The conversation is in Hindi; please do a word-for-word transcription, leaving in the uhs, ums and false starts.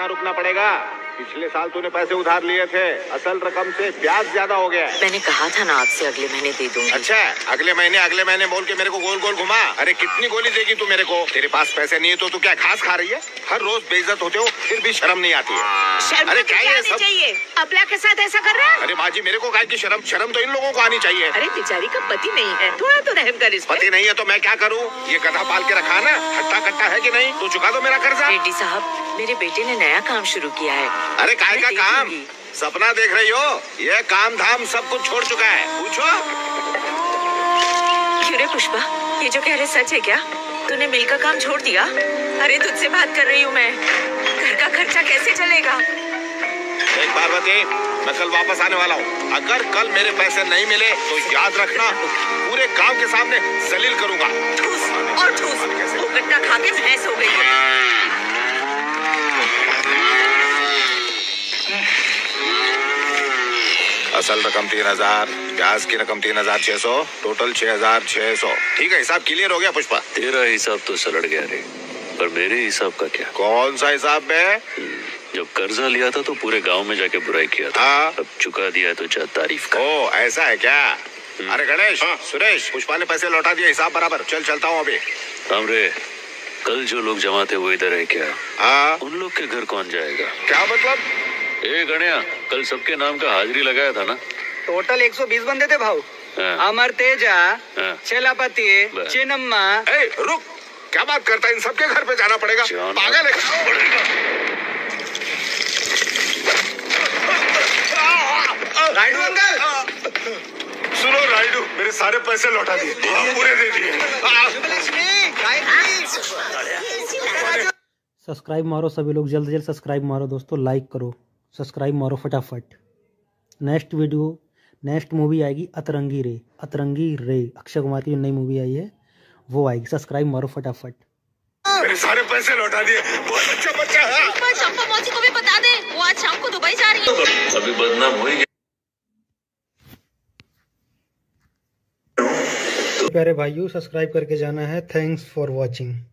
कितना रुकना पड़ेगा? पिछले साल तूने पैसे उधार लिए थे, असल रकम से ब्याज ज्यादा हो गया। मैंने कहा था ना आपसे अगले महीने दे दूंगी। अच्छा, अगले महीने अगले महीने बोल के मेरे को गोल गोल घुमा। अरे कितनी गोली देगी तू मेरे को? तेरे पास पैसे नहीं है तो तू क्या घास खा रही है? हर रोज बेइज्जत होते हो फिर भी शर्म नहीं आती है। अरे क्या ये सब चाहिए अबला के साथ ऐसा कर रहा है? अरे बाजी मेरे को काहे की शर्म? शर्म तो इन लोगों को आनी चाहिए। अरे बेचारी का पति नहीं है, थोड़ा तो रहम कर। पति नहीं है तो मैं क्या करूँ? ये गधा पाल के रखा ना, हट्टा कट्टा है की नहीं? तू चुका दो मेरा कर्जा। रेड्डी साहब मेरे बेटे ने नया काम शुरू किया है। अरे काय का काम? सपना देख रही हो? ये काम धाम सब कुछ छोड़ चुका है। पूछो क्यों रे पुष्पा, ये जो कह रहे सच है क्या? तूने मिल का काम छोड़ दिया? अरे तुझसे बात कर रही हूँ मैं, घर का खर्चा कैसे चलेगा? एक बार बताए, मैं कल वापस आने वाला हूँ। अगर कल मेरे पैसे नहीं मिले तो याद रखना पूरे गांव के सामने जलील करूँगा। ठूस और ठूस, वो गट्टा खा के भैंस हो गयी है। असल रकम तीन हजार, ब्याज की रकम तीन हजार छह सौ, टोटल छह हजार छह सौ। ठीक है, हिसाब क्लियर हो गया पुष्पा? तेरा हिसाब तो सलट गया रे, पर मेरे हिसाब का क्या? कौन सा हिसाब में? जब कर्जा लिया था तो पूरे गांव में जाके बुराई किया था। हाँ? अब चुका दिया तो जा तारीफ कर। ओ ऐसा है क्या? अरे गणेश, हाँ? सुरेश, पुष्पा ने पैसे लौटा दिया, हिसाब बराबर। चल चलता हूँ अभी। हमरे कल जो लोग जमा थे वो इधर है क्या? हाँ। उन लोग के घर कौन जाएगा? क्या मतलब? ए गणेश, कल सबके नाम का हाजिरी लगाया था ना? टोटल एक सौ बीस बंदे थे भाऊ। अमर तेजा, छेलापति, चिनम्मा। ए रुक, क्या बात करता है? इन सबके घर पे जाना पड़ेगा? पागल है। राइडू अंकल, सुनो राइडू, मेरे सारे पैसे लौटा दिए, पूरे दे दिए। सब्सक्राइब मारो सभी लोग, जल्द से जल्द सब्सक्राइब मारो दोस्तों, लाइक करो, सब्सक्राइब मारो फटाफट। नेक्स्ट वीडियो, नेक्स्ट मूवी आएगी अतरंगी रे। अतरंगी रे अक्षय कुमार की नई मूवी आई है, वो आएगी। सब्सक्राइब मारो फटाफट। मेरे सारे पैसे लौटा दिए, बहुत अच्छा बच्चा है। एक बार चंपा मौसी को भी बता दे, वो आज शाम को दुबई जा रही है। अभी बदनाम हो गई। प्यारे भाइयों, सब्सक्राइब करके जाना है। Thanks for watching.